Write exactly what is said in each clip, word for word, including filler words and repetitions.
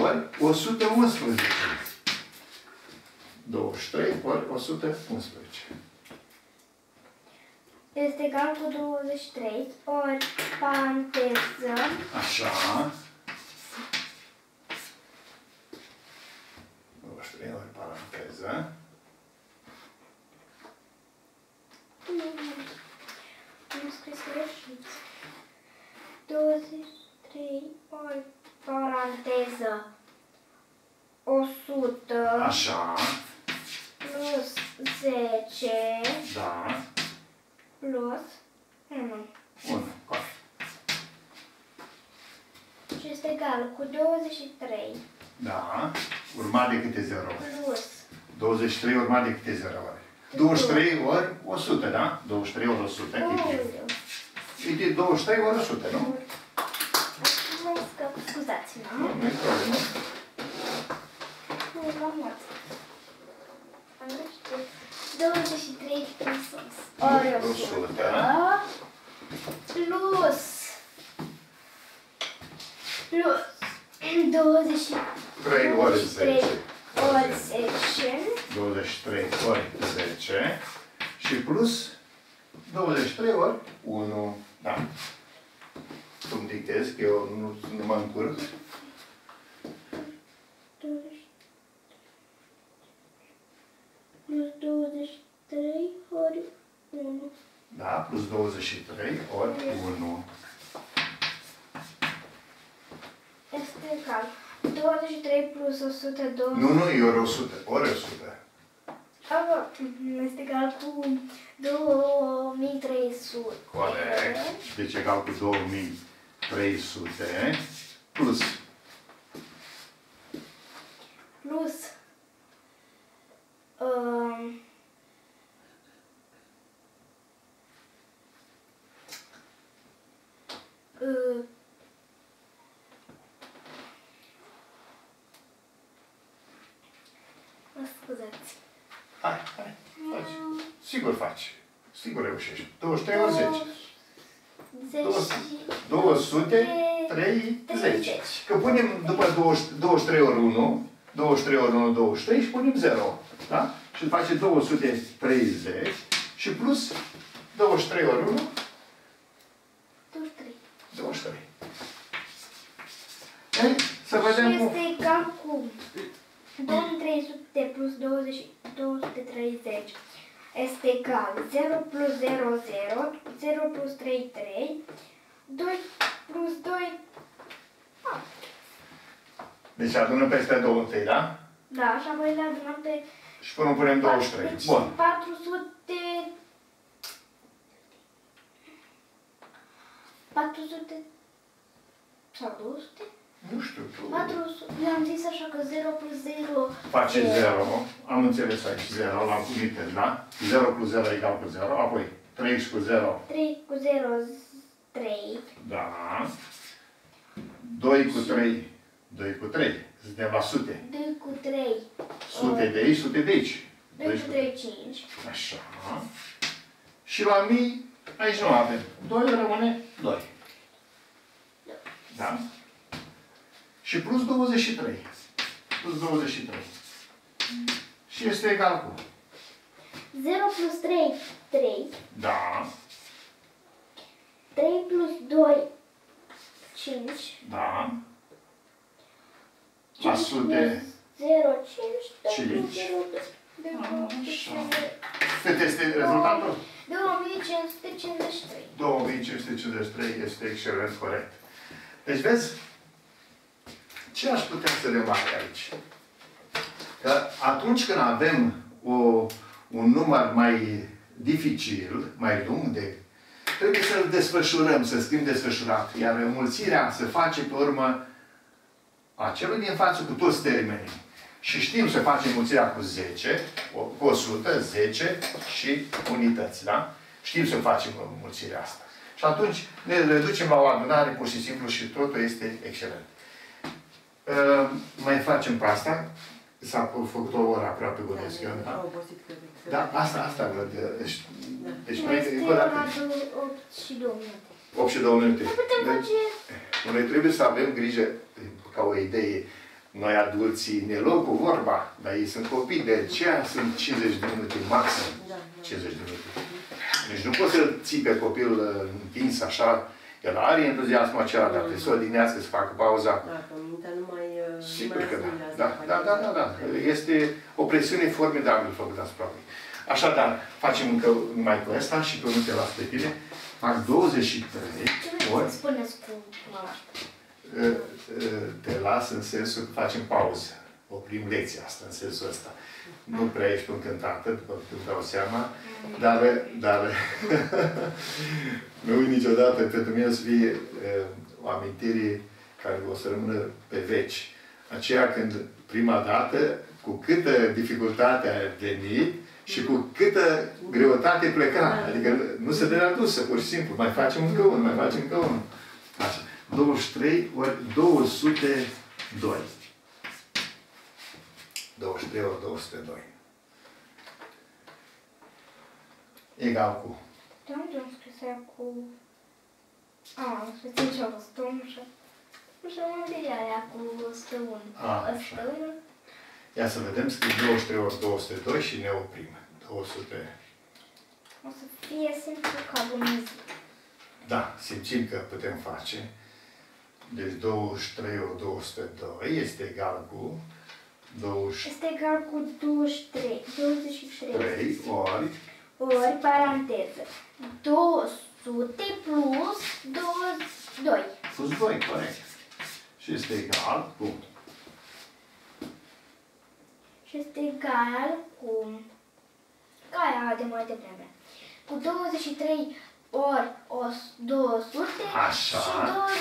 ori o sută unsprezece. douăzeci și trei ori o sută unsprezece. Este egal cu douăzeci și trei ori paranteză. Așa. douăzeci și trei ori paranteză. Nu. Nu scris greșit. douăzeci și trei ori paranteză. o sută. Așa. Plus zece. Da. Plus unu. Și este egal cu douăzeci și trei. Da. Urmat de câte zero? Plus. douăzeci și trei urmat de câte zero? douăzeci și trei ori o sută, da? douăzeci și trei ori o sută. Uite, douăzeci și trei ori o sută, nu? Acum mai scap, scuzați-mă. Nu, nu-i problemă. Nu, v-am mult. Am greșit. douăzeci și trei plus ori o sută. Plus. Plus. douăzeci și trei ori zece. Ori zece. douăzeci și trei ori zece. Și plus douăzeci și trei ori unu. Da. Cum dictez, că eu nu, nu mă încurc. Plus douăzeci și trei ori unu. Da, plus douăzeci și trei ori unu. Este egal. douăzeci și trei plus o sută, douăzeci. Nu, nu, e ori o sută. Ori o sută. Aba, este egal cu două mii trei sute. Corect. Deci egal cu două mii trei sute plus. Plus. Um, uh, mă scuzați. Hai, hai, faci. Sigur faci. Sigur reușești. douăzeci și trei ori zece. două sute treizeci. Că punem după douăzeci și trei ori unu, douăzeci și trei ori unu, douăzeci și trei și punem zero. Da? Și face două sute treizeci și plus douăzeci și trei ori unu. douăzeci și trei. douăzeci și trei. E, să vedem și cum. Este cam cum. două mii trei sute plus douăzeci, două sute treizeci este egal zero plus zero, zero, zero plus trei, trei, doi plus doi, opt. Deci adunăm peste douăzeci și trei, da? Da, și apoi le adunăm pe... Și până punem douăzeci și trei. Deci bun. patru sute... patru sute... sau două sute? Nu știu, tu... Eu am zis așa că zero plus zero... Face zero, am înțeles aici zero, l-am unități, da? zero plus zero egal cu zero, apoi trei cu zero... trei cu zero, trei. Da. doi cu trei... doi cu trei, suntem la sute. doi cu trei... Sute de aici, sute de aici. doi cu trei, cinci. Așa. Și la mii, aici nu avem. doi rămâne doi. Da? Și plus douăzeci și trei. Plus douăzeci și trei. Mm. Și este egal cu? zero plus trei, trei. Da. trei plus doi, cinci. Da. cinci la sute. zero, cinci, doi, zero, cât este rezultatul? două mii cinci sute cincizeci și trei. două mii cinci sute cincizeci și trei este excelent, corect. Deci vezi? Ce aș putea să remarc aici? Că atunci când avem o, un număr mai dificil, mai lung, de, trebuie să-l desfășurăm, să scriem desfășurat. Iar înmulțirea se face pe urmă a celui din față cu toți termenii. Și știm să facem înmulțirea cu zece, cu o sută, zece și unități, da? Știm să facem înmulțirea asta. Și atunci ne reducem la o adunare pur și simplu și totul este excelent. Uh, mai facem pe asta. S-a făcut o oră aproape, gândesc eu. Da? Obosit, da, asta, asta văd. Deci, da. Deci mai este opt și două minute. opt și două minute. Deci, noi trebuie să avem grijă ca o idee. Noi adulții ne luăm cu vorba, dar ei sunt copii, de aceea sunt cincizeci de minute maxim. cincizeci de minute. Deci nu poți să ții pe copil întins așa. El are entuziasmul acela, dar trebuie să odinească, să facă pauza. Da, că mintea nu mai... Sigur că da. Da, da, da, da, da. Este o presiune formidabilă făcută asupra lui. Așadar, facem încă mai pe ăsta și pe unul te las pe tine. Fac douăzeci și trei ori. Spuneți cu mama. Te las în sensul că facem pauză. Oprim lecția asta, în sensul ăsta. Nu prea ești încântată, după cum dau seama, dar, dar nu uit niciodată, pentru mine o să fie o amintire care o să rămână pe veci. Aceea când prima dată, cu câtă dificultate ai venit și cu câtă greutate pleca. Adică nu se dă adusă, pur și simplu. Mai facem încă unul, mai facem încă unul. Așa. douăzeci și trei ori două sute doi. douăzeci și trei ori două sute doi. Egal cu... Там же он склеил... А, сначала с том же... Уже он делал cu o sută unu. Așa. Ia să vedem, scrie douăzeci și trei ori două sute doi și ne oprim. două sute. O să fie simplu ca bunizii. Da, simțim că putem face. Deci douăzeci și trei ori două sute doi este egal cu... douăzeci... Este egal cu douăzeci și trei. douăzeci și trei ori... Ori, paranteză. două sute plus douăzeci și doi. Plus doi, corect. Și este egal cu... Și este egal cu... Care de mai devreme. Cu douăzeci și trei ori două sute. Așa.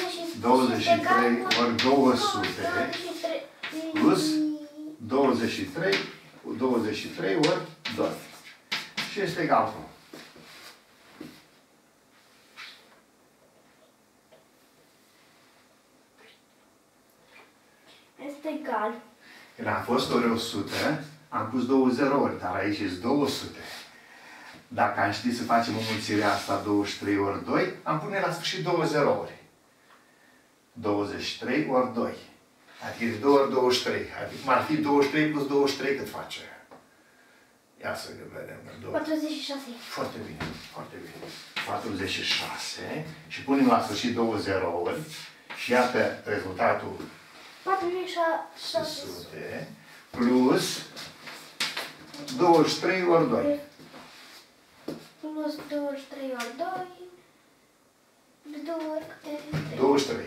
Și douăzeci și trei ori două sute. Plus douăzeci și trei ori doi. Și este egal cu... Este egal. Când a fost ori o sută, am pus două zerouri, dar aici este două sute. Dacă am ști să facem înmulțirea asta douăzeci și trei ori doi, am pune la sfârșit două zerouri. douăzeci și trei ori doi. Adică două ori douăzeci și trei. Adică ar fi douăzeci și trei plus douăzeci și trei cât face. Ia să vedem. patruzeci și șase. Foarte bine, foarte bine. patruzeci și șase. Și punem la sfârșit două zerouri. Și iată rezultatul. patru mii șase sute plus douăzeci și trei ori doi. Plus douăzeci și trei ori doi. douăzeci și trei.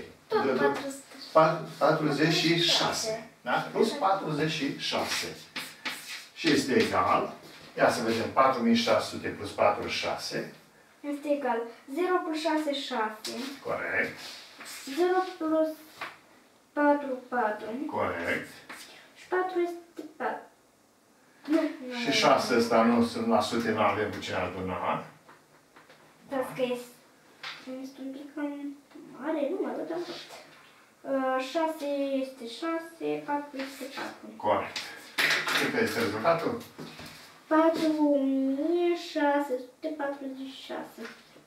patruzeci și șase. Da? Plus patruzeci și șase. Și este egal. Ia să vedem. patru mii șase sute plus patruzeci și șase. Este egal. zero plus șase, șase. Corect. zero plus patru, patru. Corect. Și patru este patru. Nu, nu și șase ăsta nu sunt la sute, nu avem cu ce aduna. Dar că este, este un pic cam mare, nu mă dă, dar tot. șase este șase, patru este patru. Corect. Cât este rezultatul? patru mii șase sute patruzeci și șase.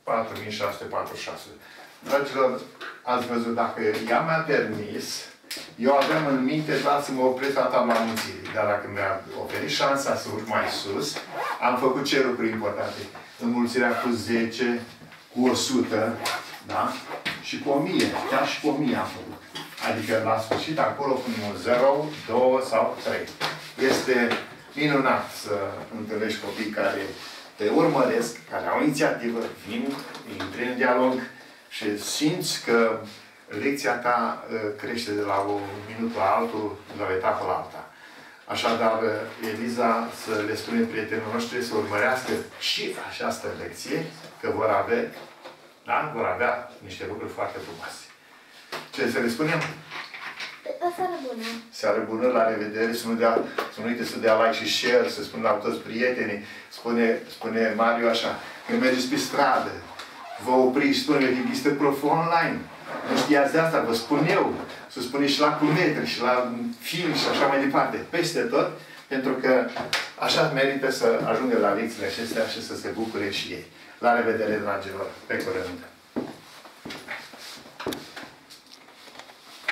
patru mii șase sute patruzeci și șase. Dragilor, ați văzut, dacă ea mi-a permis, eu aveam în minte doar să mă opresc la tabla înmulțirii. Dar dacă mi-a oferit șansa să urc mai sus, am făcut ce lucruri importante. Înmulțirea cu zece, cu o sută, da? Și cu o mie. Chiar și cu o mie am făcut. Adică la sfârșit acolo punem un zero, doi sau trei. Este minunat să întâlnești copii care te urmăresc, care au inițiativă, vin, intri în dialog și simți că lecția ta crește de la un minut la altul, de la o etapă la alta. Așadar, Eliza, să le spunem prietenilor noștri să urmărească și această lecție, că vor avea, da? Vor avea niște lucruri foarte frumoase. Ce să le spunem? Seară bună! Seară bună, la revedere! Să nu, dea, să nu uite să dea like și share, să spun la toți prietenii. Spune, spune Mario așa, când mergeți pe stradă, vă opriți, spune că există proful online. Nu știați de asta, vă spun eu. Să spuneți și la culetre, și la film, și așa mai departe. Peste tot, pentru că așa merită să ajungă la lecțiile acestea și să se bucure și ei. La revedere, dragilor! Pe curând!